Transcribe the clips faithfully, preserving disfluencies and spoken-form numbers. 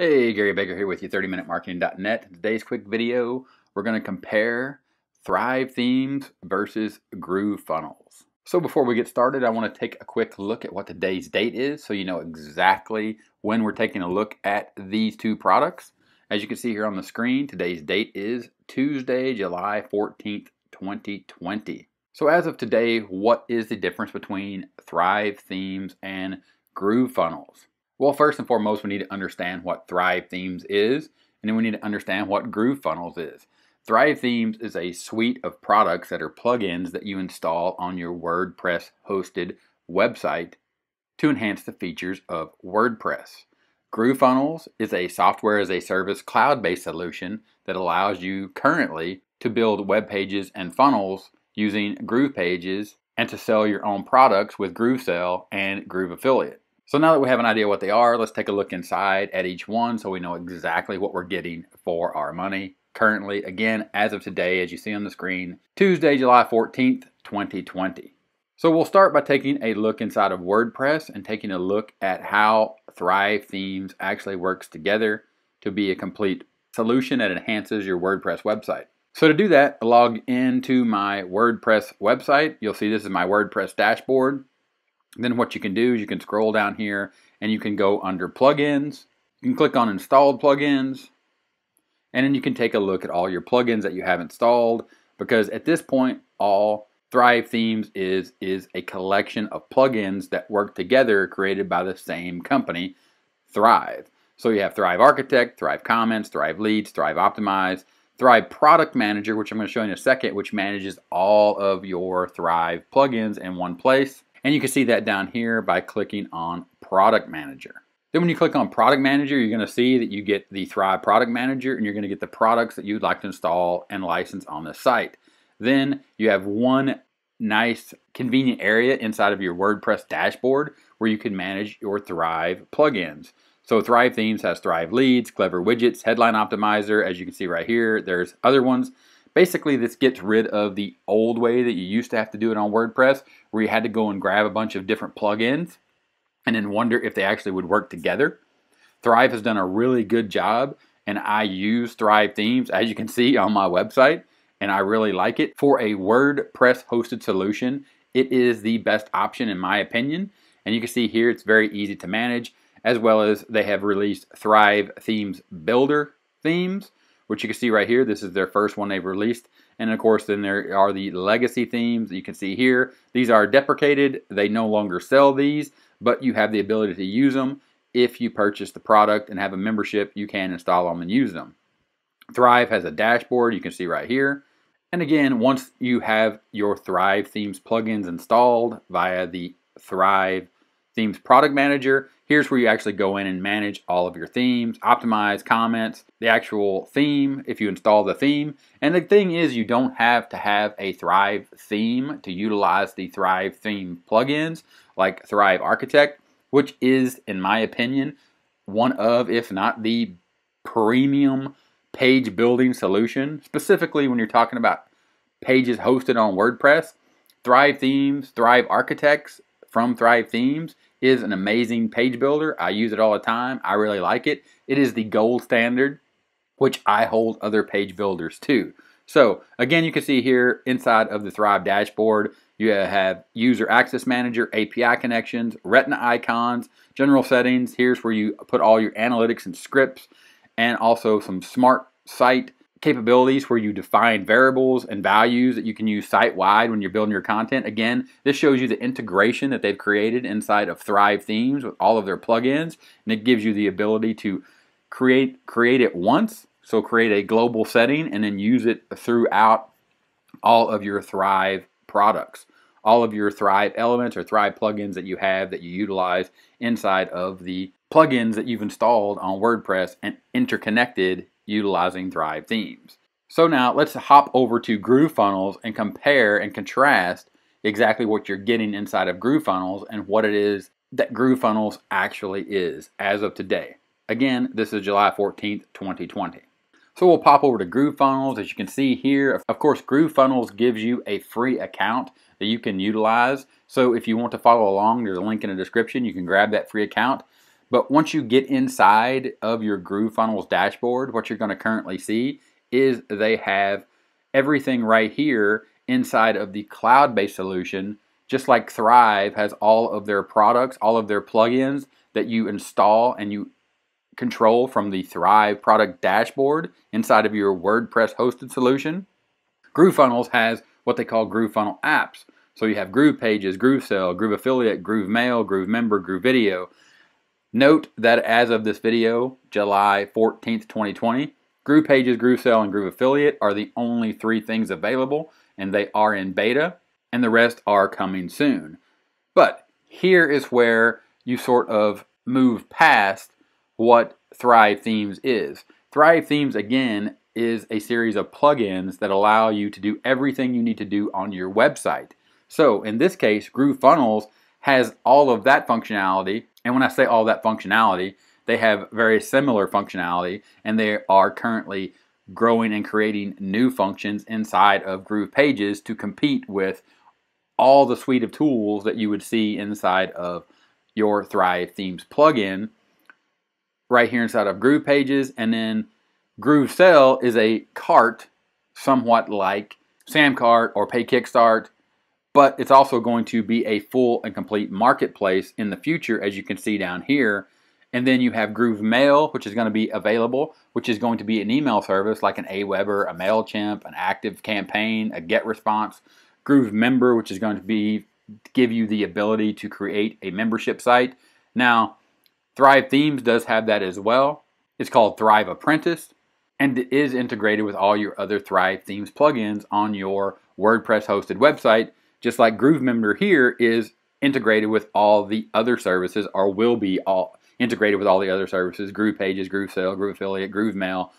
Hey, Gary Baker here with you, thirty minute marketing dot net. Today's quick video, we're going to compare Thrive Themes versus Groove Funnels. So before we get started, I want to take a quick look at what today's date is so you know exactly when we're taking a look at these two products. As you can see here on the screen, today's date is Tuesday, July fourteenth, twenty twenty. So as of today, what is the difference between Thrive Themes and Groove Funnels? Well, first and foremost, we need to understand what Thrive Themes is, and then we need to understand what Groove Funnels is. Thrive Themes is a suite of products that are plugins that you install on your WordPress hosted website to enhance the features of WordPress. Groove Funnels is a software as a service cloud-based solution that allows you currently to build web pages and funnels using GroovePages and to sell your own products with GrooveSell and GrooveAffiliate. So now that we have an idea what they are, let's take a look inside at each one so we know exactly what we're getting for our money. Currently, again, as of today, as you see on the screen, Tuesday, July fourteenth, twenty twenty. So we'll start by taking a look inside of WordPress and taking a look at how Thrive Themes actually works together to be a complete solution that enhances your WordPress website. So to do that, log into my WordPress website. You'll see this is my WordPress dashboard. Then what you can do is you can scroll down here and you can go under plugins. You can click on installed plugins, and then you can take a look at all your plugins that you have installed, because at this point all Thrive Themes is is a collection of plugins that work together created by the same company, Thrive. So you have Thrive Architect, Thrive Comments, Thrive Leads, Thrive Optimize, Thrive Product Manager, which I'm going to show you in a second, which manages all of your Thrive plugins in one place. And you can see that down here by clicking on Product Manager. Then when you click on Product Manager, you're going to see that you get the Thrive Product Manager, and you're going to get the products that you'd like to install and license on the site. Then you have one nice convenient area inside of your WordPress dashboard where you can manage your Thrive plugins. So Thrive Themes has Thrive Leads, Clever Widgets, Headline Optimizer, as you can see right here. There's other ones. Basically, this gets rid of the old way that you used to have to do it on WordPress, where you had to go and grab a bunch of different plugins and then wonder if they actually would work together. Thrive has done a really good job, and I use Thrive Themes, as you can see, on my website, and I really like it. For a WordPress hosted solution, it is the best option in my opinion, and you can see here it's very easy to manage, as well as they have released Thrive Themes Builder themes, which you can see right here. This is their first one they've released. And of course, then there are the legacy themes that you can see here. These are deprecated. They no longer sell these, but you have the ability to use them. If you purchase the product and have a membership, you can install them and use them. Thrive has a dashboard you can see right here. And again, once you have your Thrive Themes plugins installed via the Thrive Themes Product Manager, here's where you actually go in and manage all of your themes, optimize, comments, the actual theme, if you install the theme. And the thing is, you don't have to have a Thrive theme to utilize the Thrive theme plugins like Thrive Architect, which is, in my opinion, one of, if not the premium page building solution, specifically when you're talking about pages hosted on WordPress. Thrive Themes, Thrive Architects from Thrive Themes is an amazing page builder. I use it all the time. I really like it. It is the gold standard, which I hold other page builders to. So again, you can see here inside of the Thrive dashboard, you have user access manager, A P I connections, retina icons, general settings. Here's where you put all your analytics and scripts, and also some smart site capabilities where you define variables and values that you can use site-wide when you're building your content. Again, this shows you the integration that they've created inside of Thrive Themes with all of their plugins, and it gives you the ability to create create it once, so create a global setting and then use it throughout all of your Thrive products, all of your Thrive elements or Thrive plugins that you have that you utilize inside of the plugins that you've installed on WordPress and interconnected utilizing Thrive Themes. So now let's hop over to Groove Funnels and compare and contrast exactly what you're getting inside of Groove Funnels and what it is that Groove Funnels actually is as of today. Again, this is July fourteenth, twenty twenty. So we'll pop over to Groove Funnels. As you can see here, of course, Groove Funnels gives you a free account that you can utilize. So if you want to follow along, there's a link in the description. You can grab that free account. But once you get inside of your GrooveFunnels dashboard, what you're going to currently see is they have everything right here inside of the cloud-based solution, just like Thrive has all of their products, all of their plugins that you install and you control from the Thrive product dashboard inside of your WordPress hosted solution. GrooveFunnels has what they call GrooveFunnel apps. So you have GroovePages, GrooveSell, GrooveAffiliate, GrooveMail, GrooveMember, GrooveVideo. Note that as of this video, July fourteenth, twenty twenty, GroovePages, GrooveSell, and GrooveAffiliate are the only three things available, and they are in beta, and the rest are coming soon. But here is where you sort of move past what Thrive Themes is. Thrive Themes, again, is a series of plugins that allow you to do everything you need to do on your website. So in this case, GrooveFunnels has all of that functionality, and when I say all that functionality, they have very similar functionality, and they are currently growing and creating new functions inside of GroovePages to compete with all the suite of tools that you would see inside of your Thrive Themes plugin right here inside of GroovePages. And then GrooveSell is a cart somewhat like SamCart or Pay Kickstart, but it's also going to be a full and complete marketplace in the future, as you can see down here. And then you have GrooveMail, which is going to be available, which is going to be an email service like an AWeber, a MailChimp, an Active Campaign, a GetResponse. GrooveMember, which is going to be give you the ability to create a membership site. Now, Thrive Themes does have that as well. It's called Thrive Apprentice, and it is integrated with all your other Thrive Themes plugins on your WordPress-hosted website, just like GrooveMember here is integrated with all the other services, or will be all integrated with all the other services, GroovePages, GrooveSell, GrooveAffiliate, GrooveMail,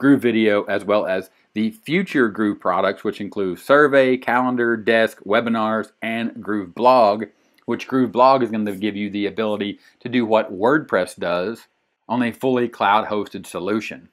GrooveVideo, as well as the future Groove products, which include Survey, Calendar, Desk, Webinars, and GrooveBlog, which GrooveBlog is going to give you the ability to do what WordPress does on a fully cloud-hosted solution.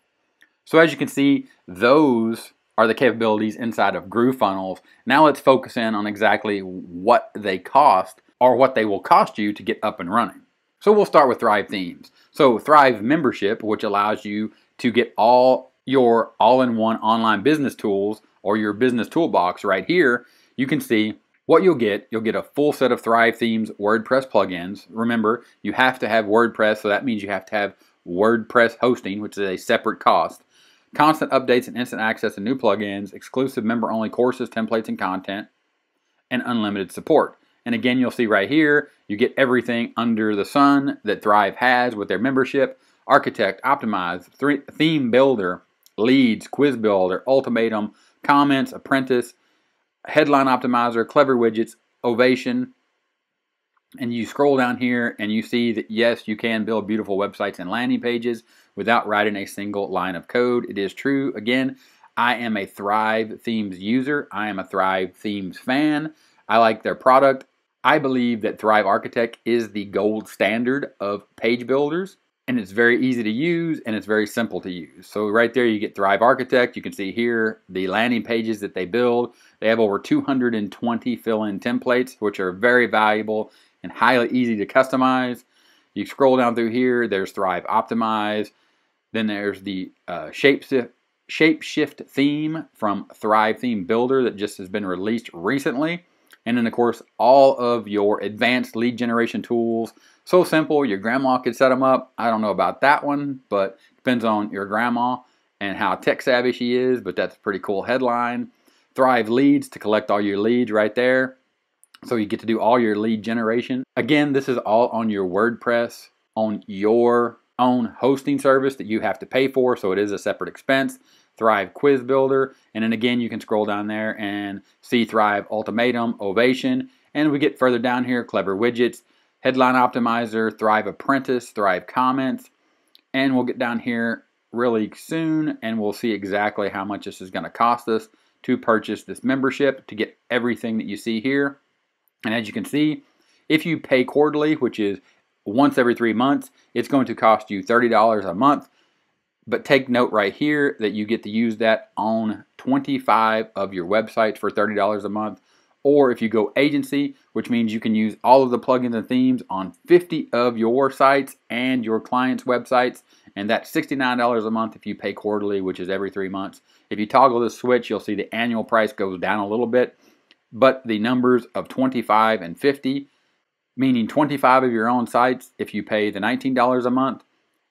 So as you can see, those are the capabilities inside of GrooveFunnels. Now let's focus in on exactly what they cost, or what they will cost you to get up and running. So we'll start with Thrive Themes. So Thrive Membership, which allows you to get all your all-in-one online business tools or your business toolbox right here, you can see what you'll get. You'll get a full set of Thrive Themes WordPress plugins. Remember, you have to have WordPress, so that means you have to have WordPress hosting, which is a separate cost. Constant updates and instant access to new plugins, exclusive member-only courses, templates, and content, and unlimited support. And again, you'll see right here, you get everything under the sun that Thrive has with their membership: Architect, Optimize, Theme Builder, Leads, Quiz Builder, Ultimatum, Comments, Apprentice, Headline Optimizer, Clever Widgets, Ovation. And you scroll down here and you see that yes, you can build beautiful websites and landing pages without writing a single line of code. It is true. Again, I am a Thrive Themes user. I am a Thrive Themes fan. I like their product. I believe that Thrive Architect is the gold standard of page builders, and it's very easy to use, and it's very simple to use. So right there you get Thrive Architect. You can see here the landing pages that they build. They have over two hundred twenty fill-in templates, which are very valuable and highly easy to customize. You scroll down through here, there's Thrive Optimize. Then there's the uh, Shapeshift, Shapeshift theme from Thrive Theme Builder that just has been released recently. And then, of course, all of your advanced lead generation tools. So simple, your grandma could set them up. I don't know about that one, but depends on your grandma and how tech savvy she is, but that's a pretty cool headline. Thrive Leads to collect all your leads right there. So you get to do all your lead generation. Again, this is all on your WordPress, on your own hosting service that you have to pay for, so it is a separate expense. Thrive Quiz Builder, and then again you can scroll down there and see Thrive Ultimatum, Ovation, and we get further down here, Clever Widgets, Headline Optimizer, Thrive Apprentice, Thrive Comments, and we'll get down here really soon and we'll see exactly how much this is going to cost us to purchase this membership to get everything that you see here. And as you can see, if you pay quarterly, which is once every three months, it's going to cost you thirty dollars a month. But take note right here that you get to use that on twenty-five of your websites for thirty dollars a month, Or if you go agency, which means you can use all of the plugins and themes on fifty of your sites and your clients' websites. And that's sixty-nine dollars a month if you pay quarterly, which is every three months. If you toggle this switch, you'll see the annual price goes down a little bit. But the numbers of twenty-five and fifty, meaning twenty-five of your own sites if you pay the nineteen dollars a month,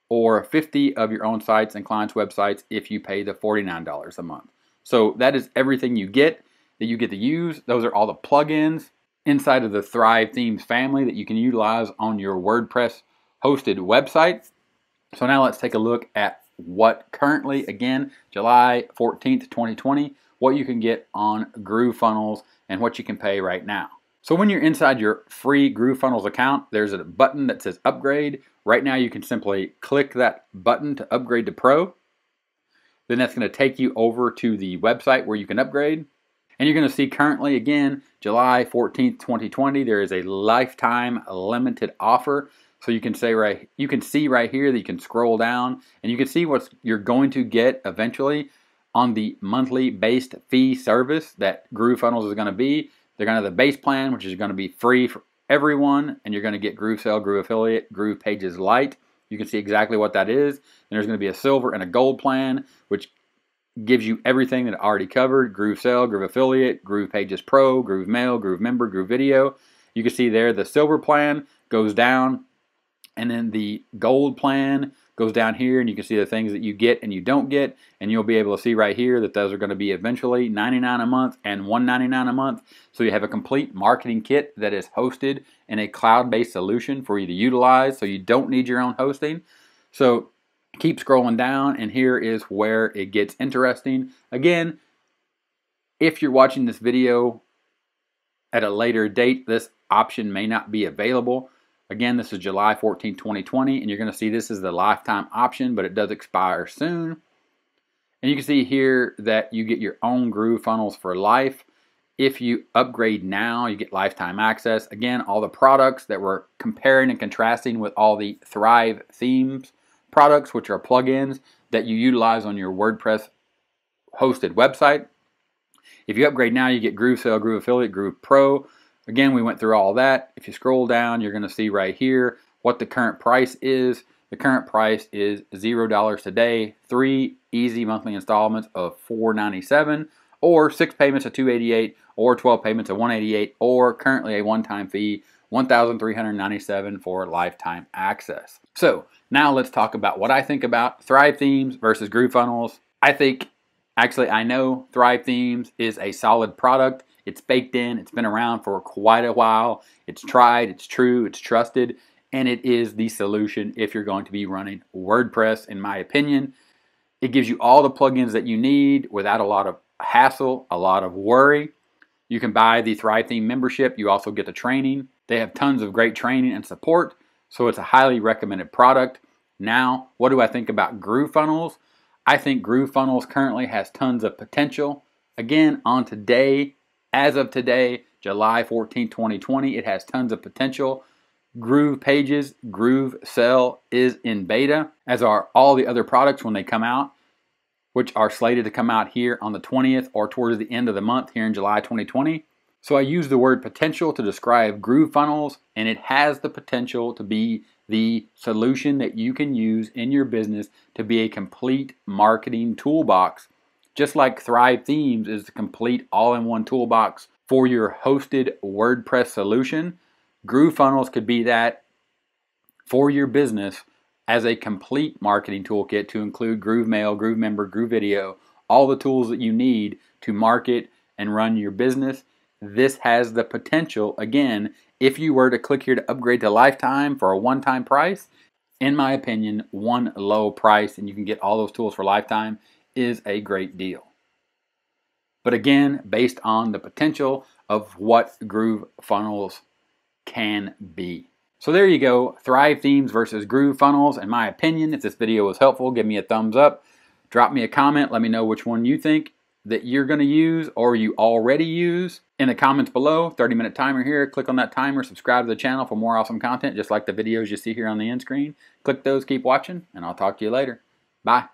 or fifty of your own sites and clients' websites if you pay the forty-nine dollars a month. So that is everything you get, that you get to use. Those are all the plugins inside of the Thrive Themes family that you can utilize on your WordPress hosted website. So now let's take a look at what currently, again, July fourteenth, twenty twenty, what you can get on GrooveFunnels and what you can pay right now. So when you're inside your free GrooveFunnels account, there's a button that says upgrade. Right now you can simply click that button to upgrade to Pro. Then that's going to take you over to the website where you can upgrade. And you're going to see currently, again, July fourteenth, twenty twenty, there is a lifetime limited offer. So you can say right, you can see right here that you can scroll down and you can see what you're going to get eventually on the monthly based fee service that GrooveFunnels is going to be. They're going to have the base plan, which is going to be free for everyone, and you're going to get GrooveSell, GrooveAffiliate, GroovePages Lite. You can see exactly what that is. And there's going to be a silver and a gold plan, which gives you everything that I already covered: GrooveSell, GrooveAffiliate, GroovePages Pro, GrooveMail, GrooveMember, GrooveVideo. You can see there the silver plan goes down. And then the gold plan goes down here, and you can see the things that you get and you don't get. And you'll be able to see right here that those are going to be eventually ninety-nine dollars a month and one ninety-nine a month. So you have a complete marketing kit that is hosted in a cloud-based solution for you to utilize, so you don't need your own hosting. So keep scrolling down, and here is where it gets interesting. Again, if you're watching this video at a later date, this option may not be available. Again, this is July fourteenth, twenty twenty, and you're going to see this is the lifetime option, but it does expire soon. And you can see here that you get your own GrooveFunnels for life. If you upgrade now, you get lifetime access. Again, all the products that we're comparing and contrasting with all the Thrive Themes products, which are plugins that you utilize on your WordPress hosted website. If you upgrade now, you get GrooveSell, GrooveAffiliate, GroovePro. Again, we went through all that. If you scroll down, you're going to see right here what the current price is. The current price is zero dollars today, three easy monthly installments of four ninety-seven, or six payments of two eighty-eight, or twelve payments of one eighty-eight, or currently a one-time fee, one thousand three hundred ninety-seven dollars for lifetime access. So now let's talk about what I think about Thrive Themes versus GrooveFunnels. I think, actually I know, Thrive Themes is a solid product. It's baked in, it's been around for quite a while, it's tried, it's true, it's trusted, and it is the solution if you're going to be running WordPress, in my opinion. It gives you all the plugins that you need without a lot of hassle, a lot of worry. You can buy the Thrive Theme membership, you also get the training. They have tons of great training and support, so it's a highly recommended product. Now, what do I think about GrooveFunnels? I think GrooveFunnels currently has tons of potential. Again, on today, as of today, July fourteenth, twenty twenty, it has tons of potential. GroovePages, GrooveSell is in beta, as are all the other products when they come out, which are slated to come out here on the twentieth or towards the end of the month here in July twenty twenty. So I use the word potential to describe GrooveFunnels, and it has the potential to be the solution that you can use in your business to be a complete marketing toolbox. Just like Thrive Themes is the complete all-in-one toolbox for your hosted WordPress solution, GrooveFunnels could be that for your business as a complete marketing toolkit to include GrooveMail, GrooveMember, GrooveVideo, all the tools that you need to market and run your business. This has the potential, again, if you were to click here to upgrade to lifetime for a one-time price, in my opinion, one low price, and you can get all those tools for lifetime, is a great deal. But again, based on the potential of what GrooveFunnels can be. So there you go, Thrive Themes versus GrooveFunnels. In my opinion, if this video was helpful, give me a thumbs up, drop me a comment, let me know which one you think that you're gonna use or you already use. In the comments below, thirty minute timer here, click on that timer, subscribe to the channel for more awesome content, just like the videos you see here on the end screen. Click those, keep watching, and I'll talk to you later. Bye.